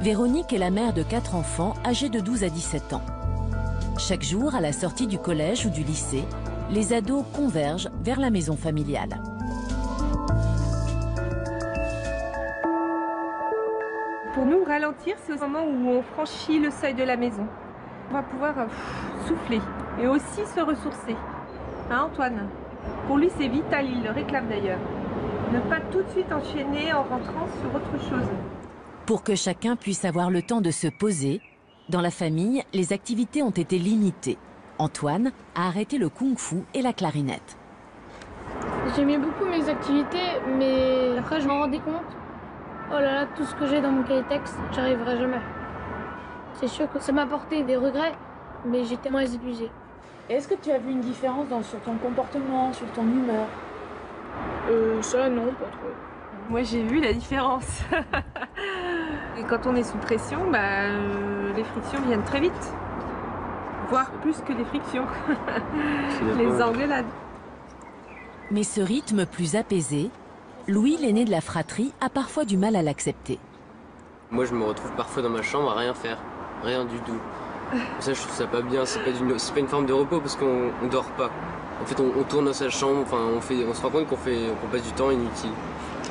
Véronique est la mère de 4 enfants âgés de 12 à 17 ans. Chaque jour, à la sortie du collège ou du lycée, les ados convergent vers la maison familiale. Pour nous, ralentir, c'est au moment où on franchit le seuil de la maison. On va pouvoir souffler et aussi se ressourcer. Hein, Antoine? Pour lui, c'est vital, il le réclame d'ailleurs. Ne pas tout de suite enchaîner en rentrant sur autre chose. Pour que chacun puisse avoir le temps de se poser, dans la famille, les activités ont été limitées. Antoine a arrêté le kung-fu et la clarinette. J'aimais beaucoup mes activités, mais après je m'en rendais compte. Oh là là, tout ce que j'ai dans mon cahier texte, j'arriverai jamais. C'est sûr que ça m'a apporté des regrets, mais j'ai tellement les épuisé. Est-ce que tu as vu une différence sur ton comportement, sur ton humeur? Ça non, pas trop. Moi j'ai vu la différence. Et quand on est sous pression, les frictions viennent très vite. Voire plus que les frictions. Les engueulades. Mais ce rythme plus apaisé, Louis, l'aîné de la fratrie, a parfois du mal à l'accepter. Moi, je me retrouve parfois dans ma chambre à rien faire, rien du tout. Ça, je trouve ça pas bien, c'est pas une forme de repos parce qu'on dort pas. En fait, on tourne dans sa chambre, enfin, on se rend compte qu'on passe du temps inutile.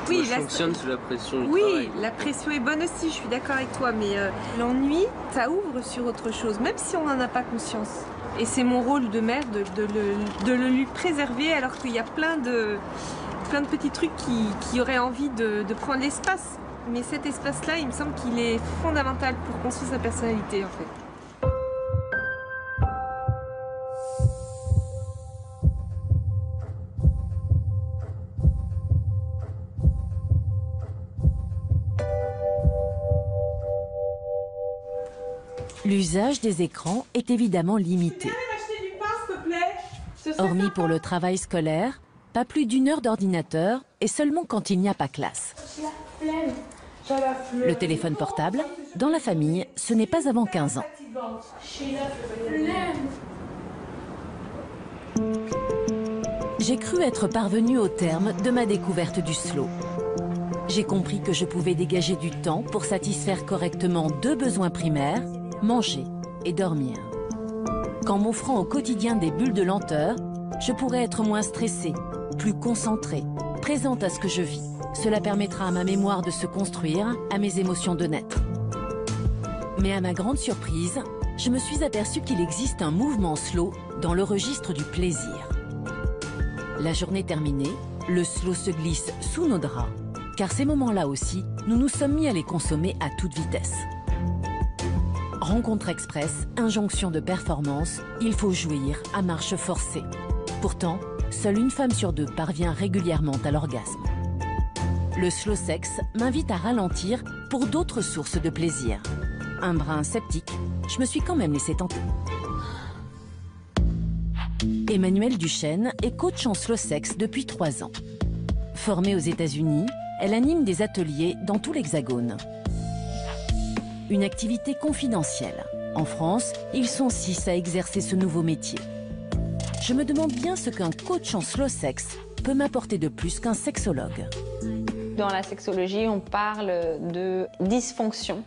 Oui, moi, je fonctionne sous la pression du travail. La pression est bonne aussi, je suis d'accord avec toi, mais l'ennui, ça ouvre sur autre chose, même si on n'en a pas conscience. Et c'est mon rôle de mère de le lui préserver alors qu'il y a plein de petits trucs qui auraient envie de prendre l'espace. mais cet espace-là, il me semble qu'il est fondamental pour construire sa personnalité, en fait. L'usage des écrans est évidemment limité. Hormis pour le travail scolaire, pas plus d'1 heure d'ordinateur et seulement quand il n'y a pas classe. Le téléphone portable, dans la famille, ce n'est pas avant 15 ans. J'ai cru être parvenue au terme de ma découverte du slow. J'ai compris que je pouvais dégager du temps pour satisfaire correctement 2 besoins primaires, manger et dormir. Qu'en m'offrant au quotidien des bulles de lenteur, je pourrais être moins stressée, plus concentrée, présente à ce que je vis. Cela permettra à ma mémoire de se construire, à mes émotions de naître. Mais à ma grande surprise, je me suis aperçue qu'il existe un mouvement slow dans le registre du plaisir. La journée terminée, le slow se glisse sous nos draps, car ces moments-là aussi, nous nous sommes mis à les consommer à toute vitesse. Rencontre express, injonction de performance, il faut jouir à marche forcée. Pourtant, seule une femme sur 2 parvient régulièrement à l'orgasme. Le slow sex m'invite à ralentir pour d'autres sources de plaisir. Un brin sceptique, je me suis quand même laissée tenter. Emmanuelle Duchesne est coach en slow sex depuis 3 ans. Formée aux États-Unis, elle anime des ateliers dans tout l'Hexagone. Une activité confidentielle. En France, ils sont 6 à exercer ce nouveau métier. Je me demande bien ce qu'un coach en slow sex peut m'apporter de plus qu'un sexologue. Dans la sexologie, on parle de dysfonction.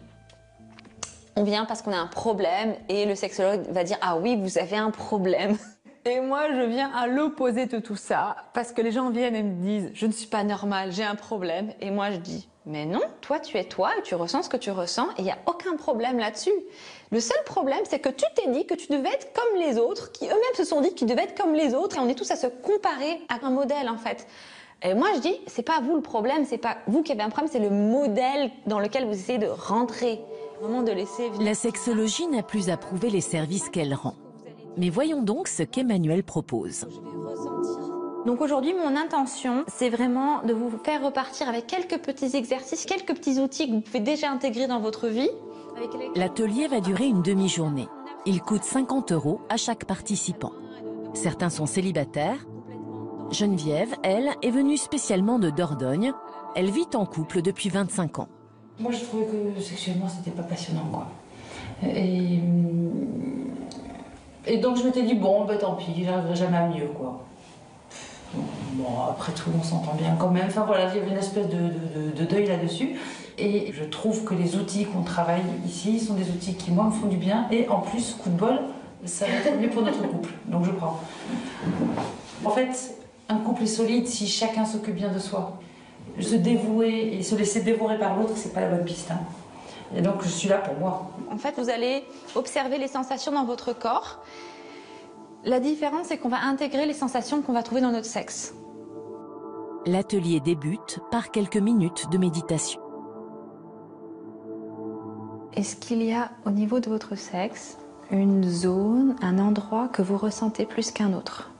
On vient parce qu'on a un problème et le sexologue va dire « Ah oui, vous avez un problème ». Et moi, je viens à l'opposé de tout ça parce que les gens viennent et me disent « Je ne suis pas normale, j'ai un problème ». Et moi, je dis: mais non, toi tu es toi et tu ressens ce que tu ressens et il n'y a aucun problème là-dessus. Le seul problème, c'est que tu t'es dit que tu devais être comme les autres, qui eux-mêmes se sont dit qu'ils devaient être comme les autres et on est tous à se comparer à un modèle en fait. Et moi je dis, c'est pas vous le problème, c'est pas vous qui avez un problème, c'est le modèle dans lequel vous essayez de rentrer. Vraiment de laisser vivre. La sexologie n'a plus à prouver les services qu'elle rend. Mais voyons donc ce qu'Emmanuelle propose. Donc aujourd'hui, mon intention, c'est vraiment de vous faire repartir avec quelques petits exercices, quelques petits outils que vous pouvez déjà intégrer dans votre vie. L'atelier va durer une demi-journée. Il coûte 50 € à chaque participant. Certains sont célibataires. Geneviève, elle, est venue spécialement de Dordogne. Elle vit en couple depuis 25 ans. Moi, je trouvais que sexuellement, c'était pas passionnant, quoi. Et donc, je m'étais dit, bon, bah tant pis, j'arriverai jamais à mieux, quoi. Bon, après tout, on s'entend bien quand même. Enfin voilà, il y avait une espèce de deuil là-dessus. Et je trouve que les outils qu'on travaille ici sont des outils qui, moi, me font du bien. Et en plus, coup de bol, ça va être mieux pour notre couple. Donc je prends. En fait, un couple est solide si chacun s'occupe bien de soi. Se dévouer et se laisser dévorer par l'autre, c'est pas la bonne piste, hein. Et donc je suis là pour moi. En fait, vous allez observer les sensations dans votre corps. La différence, c'est qu'on va intégrer les sensations qu'on va trouver dans notre sexe. L'atelier débute par quelques minutes de méditation. Est-ce qu'il y a, au niveau de votre sexe, une zone, un endroit que vous ressentez plus qu'un autre?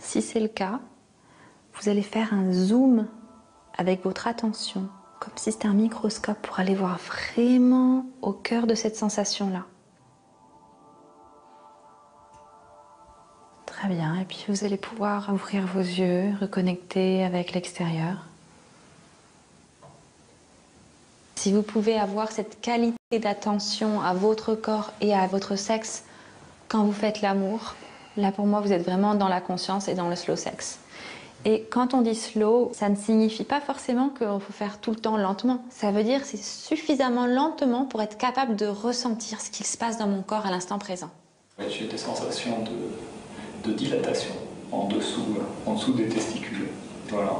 Si c'est le cas, vous allez faire un zoom avec votre attention, comme si c'était un microscope, pour aller voir vraiment au cœur de cette sensation-là. Très bien, et puis vous allez pouvoir ouvrir vos yeux, reconnecter avec l'extérieur. Si vous pouvez avoir cette qualité d'attention à votre corps et à votre sexe quand vous faites l'amour, là pour moi vous êtes vraiment dans la conscience et dans le slow sex. Et quand on dit slow, ça ne signifie pas forcément qu'il faut faire tout le temps lentement. Ça veut dire c'est suffisamment lentement pour être capable de ressentir ce qui se passe dans mon corps à l'instant présent. J'ai des sensations de dilatation en dessous des testicules. Voilà.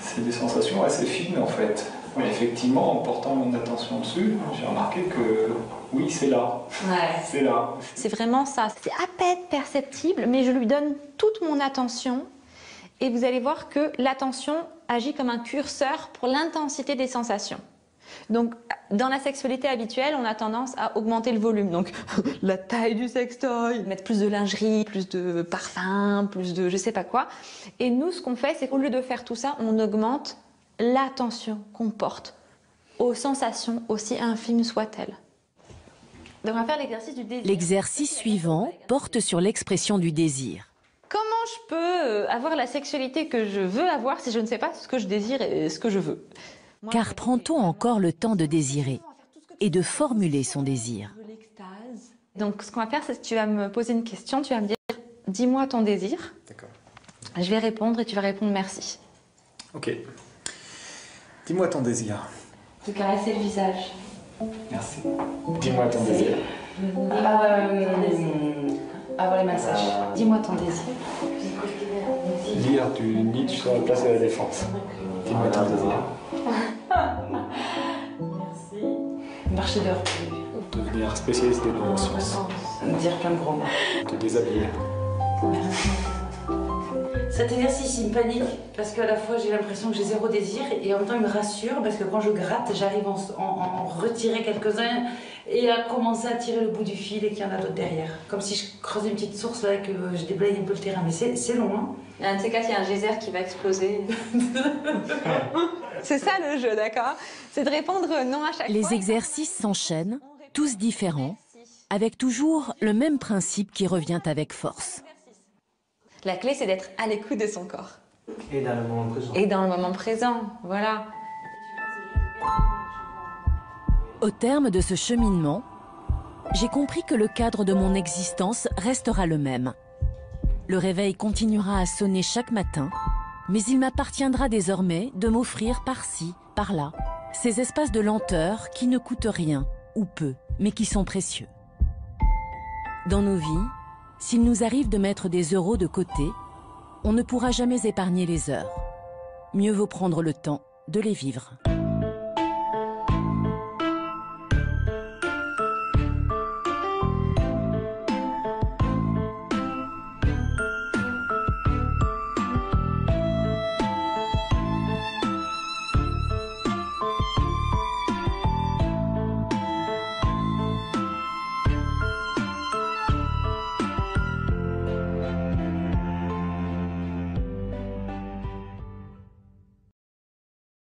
C'est des sensations assez fines en fait. Mais effectivement, en portant mon attention dessus, j'ai remarqué que oui, c'est là. Ouais. C'est là. C'est vraiment ça. C'est à peine perceptible, mais je lui donne toute mon attention et vous allez voir que l'attention agit comme un curseur pour l'intensité des sensations. Donc, dans la sexualité habituelle, on a tendance à augmenter le volume. Donc, la taille du sextoy, mettre plus de lingerie, plus de parfum, plus de je sais pas quoi. Et nous, ce qu'on fait, c'est qu'au lieu de faire tout ça, on augmente l'attention qu'on porte aux sensations, aussi infimes soient-elles. Donc, on va faire l'exercice du désir. L'exercice suivant porte sur l'expression du désir. Comment je peux avoir la sexualité que je veux avoir si je ne sais pas ce que je désire et ce que je veux ? Car prend-on encore le temps de désirer et de formuler son désir? Donc ce qu'on va faire, c'est que tu vas me poser une question, tu vas me dire « dis-moi ton désir ». Je vais répondre et tu vas répondre « merci ». Ok. Dis-moi ton désir. De caresser le visage. Merci. Dis-moi ton désir. Avoir les massages. Dis-moi ton désir. Lire du Nietzsche sur la place de la Défense. Dis-moi ton désir. Merci. Marcher dehors. Devenir spécialiste des neurosciences. Dire plein de gros mots. Te déshabiller. Merci. Cet exercice, il me panique parce qu'à la fois j'ai l'impression que j'ai zéro désir et en même temps il me rassure parce que quand je gratte, j'arrive à en retirer quelques-uns et à commencer à tirer le bout du fil et qu'il y en a d'autres derrière. Comme si je creusais une petite source là et que je déblaye un peu le terrain, mais c'est long. Hein. Il y a un de ces cas, il y a un geyser qui va exploser. C'est ça le jeu, d'accord? C'est de répondre non à chaque fois. Les exercices s'enchaînent, tous différents, avec toujours le même principe qui revient avec force. La clé, c'est d'être à l'écoute de son corps. Et dans le moment présent. Et dans le moment présent, voilà. Au terme de ce cheminement, j'ai compris que le cadre de mon existence restera le même. Le réveil continuera à sonner chaque matin, mais il m'appartiendra désormais de m'offrir par-ci, par-là, ces espaces de lenteur qui ne coûtent rien, ou peu, mais qui sont précieux. Dans nos vies, s'il nous arrive de mettre des euros de côté, on ne pourra jamais épargner les heures. Mieux vaut prendre le temps de les vivre.